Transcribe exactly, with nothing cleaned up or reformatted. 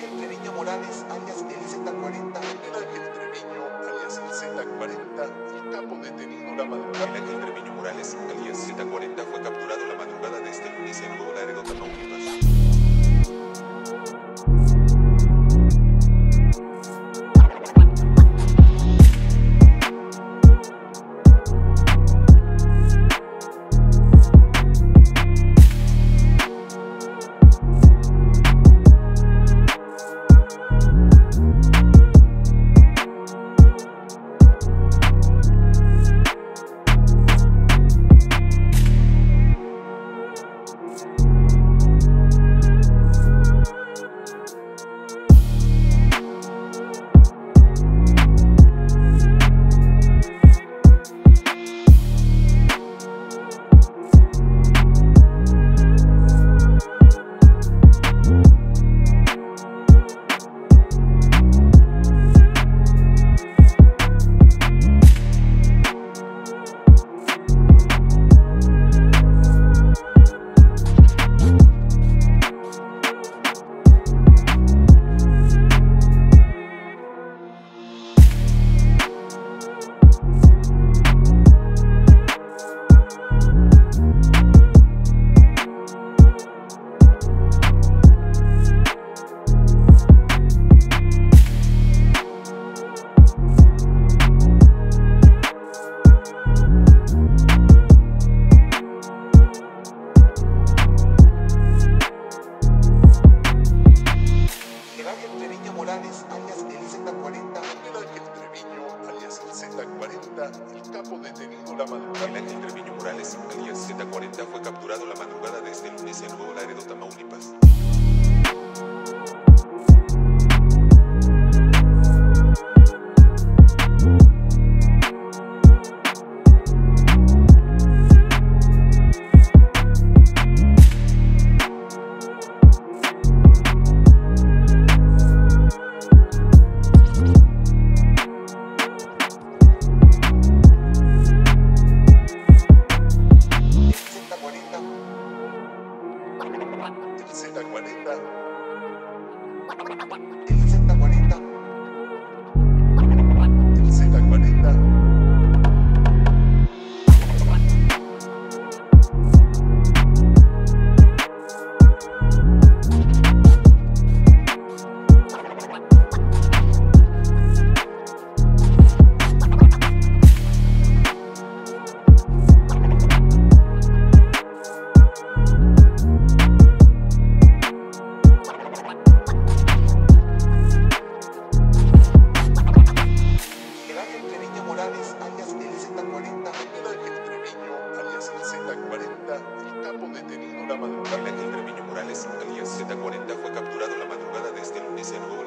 Ángel Treviño Morales, alias el Z cuarenta. El Ángel Treviño, alias el Z cuarenta, el capo detenido la madrugada. El Ángel Treviño Morales, alias Z cuarenta, fue capturado la madrugada de este lunes en Nuevo Laredo, Tamaulipas. El capo detenido la madrugada. El Ángel Treviño Morales, alias Z cuarenta, fue capturado la madrugada de este lunes en Nuevo Laredo, Tamaulipas. El Ángel Treviño Morales, alias Z cuarenta, fue capturado la madrugada de este lunes en